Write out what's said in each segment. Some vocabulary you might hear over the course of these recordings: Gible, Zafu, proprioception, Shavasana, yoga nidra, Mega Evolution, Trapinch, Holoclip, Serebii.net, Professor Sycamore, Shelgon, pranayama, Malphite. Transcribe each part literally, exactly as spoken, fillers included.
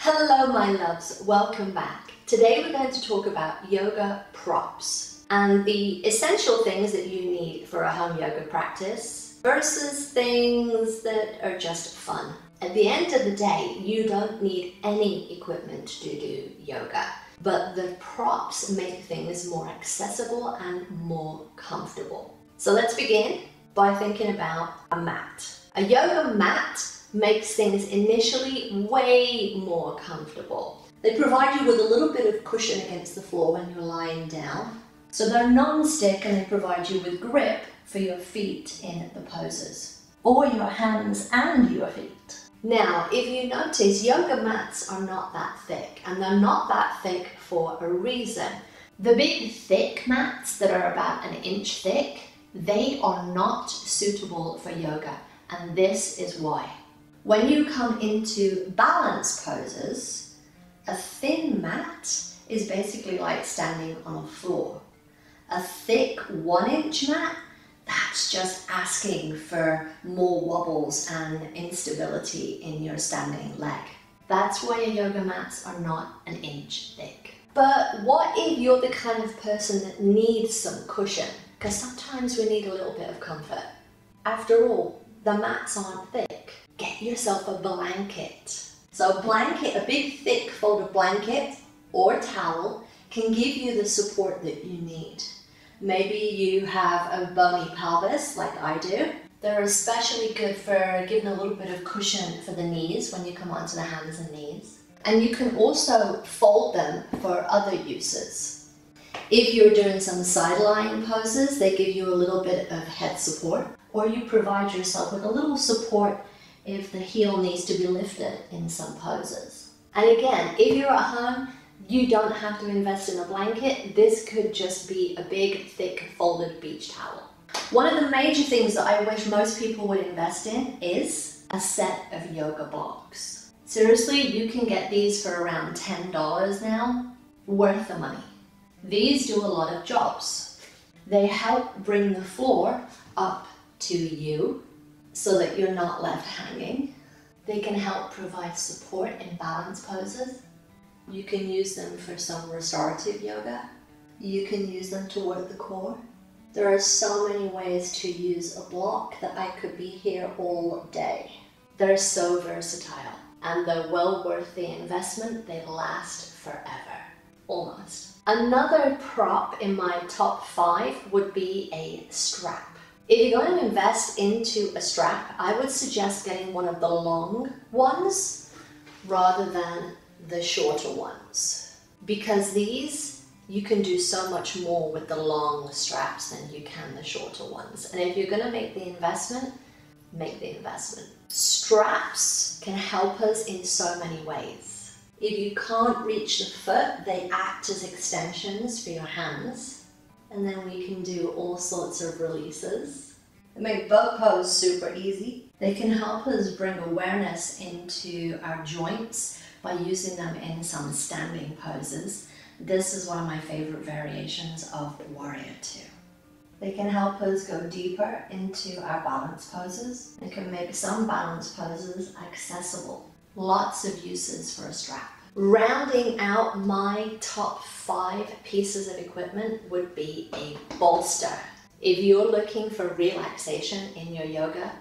Hello my loves, welcome back. Today we're going to talk about yoga props and the essential things that you need for a home yoga practice versus things that are just fun. At the end of the day, you don't need any equipment to do yoga, but the props make things more accessible and more comfortable. So let's begin by thinking about a mat. A yoga mat makes things initially way more comfortable. They provide you with a little bit of cushion against the floor when you're lying down. So they're non-stick and they provide you with grip for your feet in the poses, or your hands and your feet. Now, if you notice, yoga mats are not that thick, and they're not that thick for a reason. The big thick mats that are about an inch thick, they are not suitable for yoga, and this is why. When you come into balance poses, a thin mat is basically like standing on a floor. A thick one inch mat, that's just asking for more wobbles and instability in your standing leg. That's why your yoga mats are not an inch thick. But what if you're the kind of person that needs some cushion? Because sometimes we need a little bit of comfort. After all, the mats aren't thick. Get yourself a blanket. So a blanket, a big thick folded blanket or towel can give you the support that you need. Maybe you have a bony pelvis like I do. They're especially good for giving a little bit of cushion for the knees when you come onto the hands and knees. And you can also fold them for other uses. If you're doing some side-lying poses, they give you a little bit of head support, or you provide yourself with a little support if the heel needs to be lifted in some poses. And again, if you're at home, you don't have to invest in a blanket. This could just be a big, thick, folded beach towel. One of the major things that I wish most people would invest in is a set of yoga blocks. Seriously, you can get these for around ten dollars now, worth the money. These do a lot of jobs. They help bring the floor up to you so that you're not left hanging. They can help provide support in balance poses. You can use them for some restorative yoga. You can use them to work the core. There are so many ways to use a block that I could be here all day. They're so versatile and they're well worth the investment. They last forever, almost. Another prop in my top five would be a strap. If you're going to invest into a strap, I would suggest getting one of the long ones rather than the shorter ones, because these, you can do so much more with the long straps than you can the shorter ones. And if you're going to make the investment, make the investment. Straps can help us in so many ways. If you can't reach the foot, they act as extensions for your hands. And then we can do all sorts of releases. They make bow pose super easy. They can help us bring awareness into our joints by using them in some standing poses. This is one of my favorite variations of Warrior Two. They can help us go deeper into our balance poses. They can make some balance poses accessible. Lots of uses for a strap. Rounding out my top five pieces of equipment would be a bolster. If you're looking for relaxation in your yoga,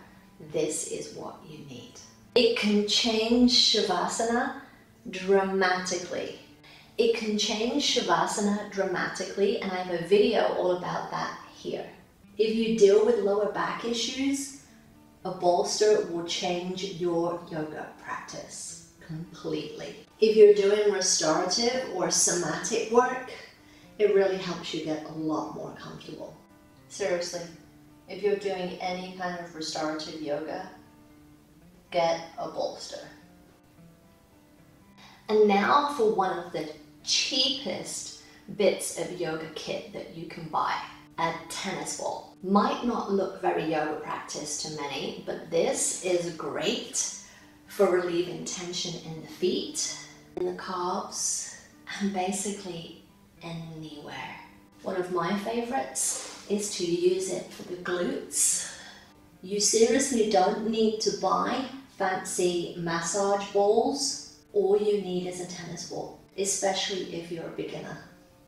this is what you need. It can change Shavasana dramatically. It can change Shavasana dramatically, and I have a video all about that here. If you deal with lower back issues, a bolster will change your yoga practice completely. If you're doing restorative or somatic work, it really helps you get a lot more comfortable. Seriously, if you're doing any kind of restorative yoga, get a bolster. And now for one of the cheapest bits of yoga kit that you can buy, a tennis ball. Might not look very yoga practice to many, but this is great for relieving tension in the feet, in the calves, and basically anywhere. One of my favorites is to use it for the glutes. You seriously don't need to buy fancy massage balls all you need is a tennis ball, especially if you're a beginner.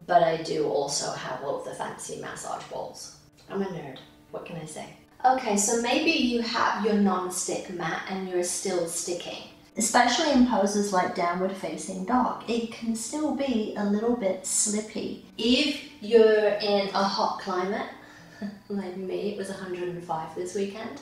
But I do also have all of the fancy massage balls. I'm a nerd, what can I say? Okay, so maybe you have your non-stick mat and you're still sticking. Especially in poses like downward facing dog, it can still be a little bit slippy. If you're in a hot climate, like me, it was one hundred and five this weekend,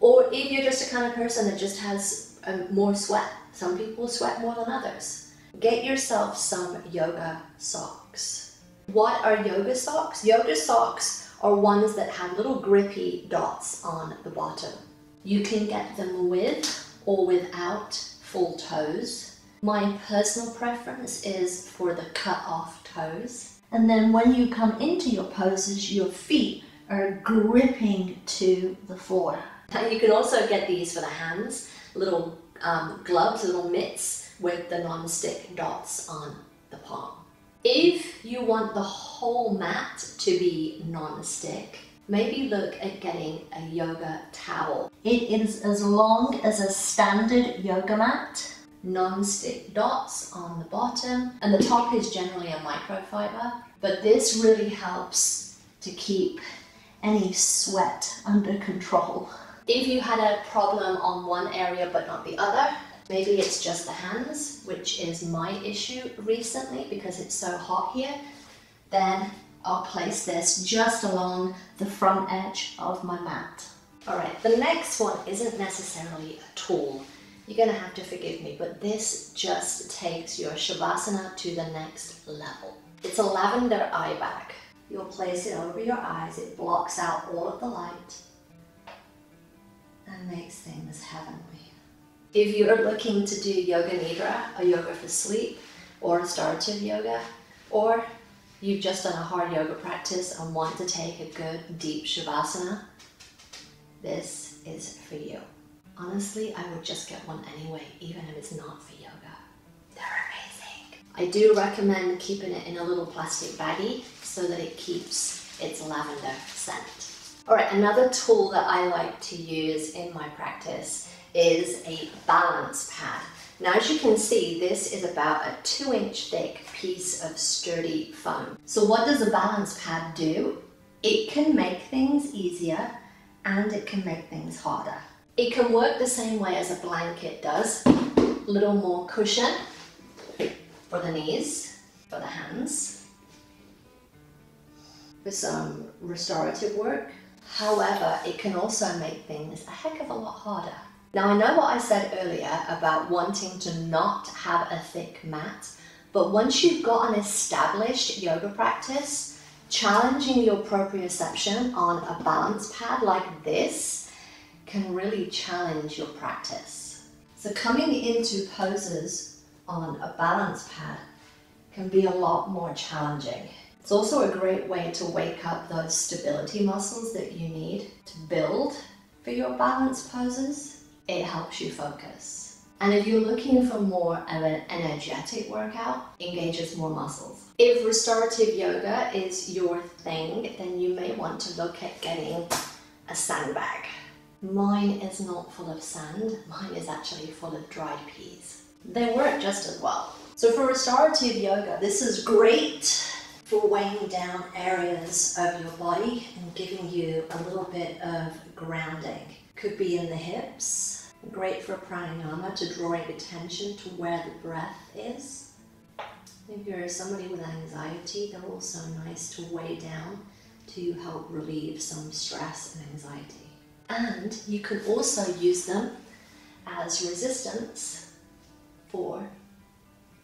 or if you're just a kind of person that just has um, more sweat, some people sweat more than others, get yourself some yoga socks. What are yoga socks? Yoga socks are ones that have little grippy dots on the bottom. You can get them with or without full toes. My personal preference is for the cut off toes. And then when you come into your poses, your feet are gripping to the floor. And you can also get these for the hands, little um, gloves, little mitts with the non-stick dots on the palm. If you want the whole mat to be non-stick, maybe look at getting a yoga towel. It is as long as a standard yoga mat, non-stick dots on the bottom, and the top is generally a microfiber, but this really helps to keep any sweat under control. If you had a problem on one area but not the other, maybe it's just the hands, which is my issue recently because it's so hot here, then I'll place this just along the front edge of my mat. All right, the next one isn't necessarily a tool. You're gonna have to forgive me, but this just takes your Shavasana to the next level. It's a lavender eye bag. You'll place it over your eyes. It blocks out all of the light and makes things heavenly. If you're looking to do yoga nidra, a yoga for sleep, or restorative yoga, or you've just done a hard yoga practice and want to take a good deep Shavasana, this is for you. Honestly, I would just get one anyway, even if it's not for yoga. They're amazing. I do recommend keeping it in a little plastic baggie so that it keeps its lavender scent. All right, another tool that I like to use in my practice is a balance pad. Now, as you can see, this is about a two inch thick piece of sturdy foam. So what does a balance pad do? It can make things easier and it can make things harder. It can work the same way as a blanket does. A little more cushion for the knees, for the hands, for some restorative work. However, it can also make things a heck of a lot harder. Now, I know what I said earlier about wanting to not have a thick mat, but once you've got an established yoga practice, challenging your proprioception on a balance pad like this can really challenge your practice. So coming into poses on a balance pad can be a lot more challenging. It's also a great way to wake up those stability muscles that you need to build for your balance poses. It helps you focus. And if you're looking for more of an energetic workout, engages more muscles. If restorative yoga is your thing, then you may want to look at getting a sandbag. Mine is not full of sand, mine is actually full of dried peas. They work just as well. So for restorative yoga, this is great for weighing down areas of your body and giving you a little bit of grounding. Could be in the hips, great for pranayama to draw attention to where the breath is. If you're somebody with anxiety, they're also nice to weigh down to help relieve some stress and anxiety. And you can also use them as resistance for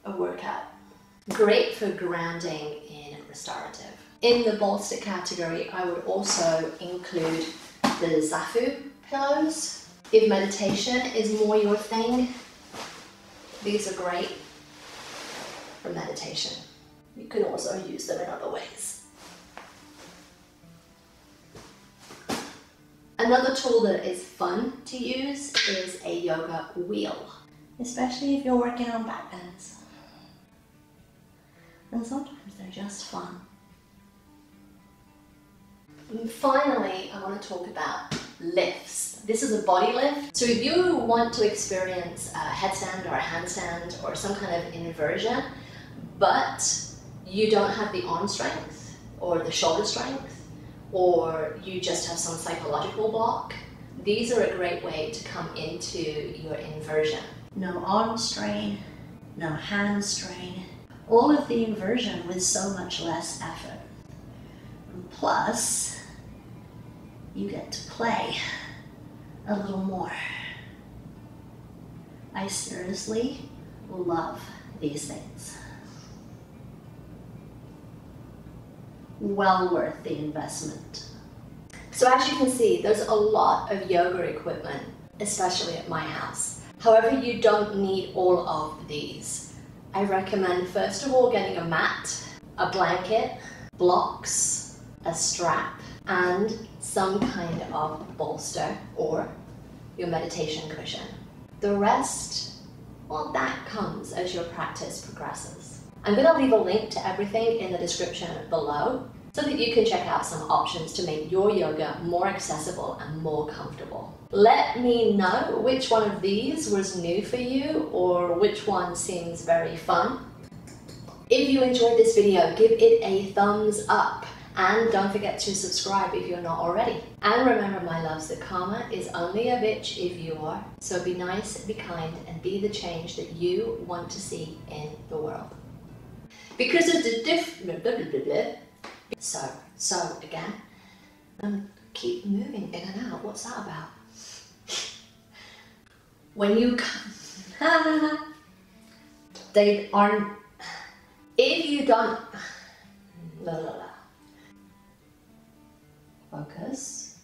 a workout. Great for grounding in restorative. In the bolster category, I would also include the Zafu pillows. If meditation is more your thing, these are great for meditation. You can also use them in other ways. Another tool that is fun to use is a yoga wheel, especially if you're working on back bends. And sometimes they're just fun. And finally, I want to talk about lifts. This is a body lift. So if you want to experience a headstand or a handstand or some kind of inversion, but you don't have the arm strength or the shoulder strength, or you just have some psychological block, these are a great way to come into your inversion. No arm strain, no hand strain, all of the inversion with so much less effort. And plus, you get to play a little more. I seriously love these things. Well worth the investment. So as you can see, there's a lot of yoga equipment, especially at my house. However, you don't need all of these. I recommend first of all getting a mat, a blanket, blocks, a strap, and some kind of bolster or your meditation cushion. The rest, well, that comes as your practice progresses. I'm going to leave a link to everything in the description below so that you can check out some options to make your yoga more accessible and more comfortable. Let me know which one of these was new for you or which one seems very fun. If you enjoyed this video, give it a thumbs up and don't forget to subscribe if you're not already. And remember, my loves, that karma is only a bitch if you are, so be nice, be kind, and be the change that you want to see in the world. Because of the different, blah, blah, blah, blah. So, so again, um, keep moving in and out. What's that about? When you come, they aren't, if you don't, la la la. Focus.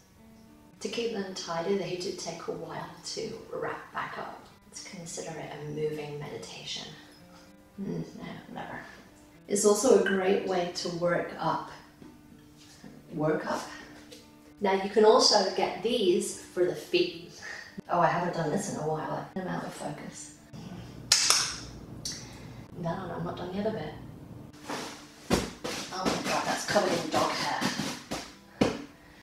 To keep them tidy, they do take a while to wrap back up. Let's consider it a moving meditation. Mm, no, never. It's also a great way to work up. Work up? Now you can also get these for the feet. Oh, I haven't done this in a while. I'm out of focus. No, no, I'm not done the other bit. Oh my god, that's covered in dog.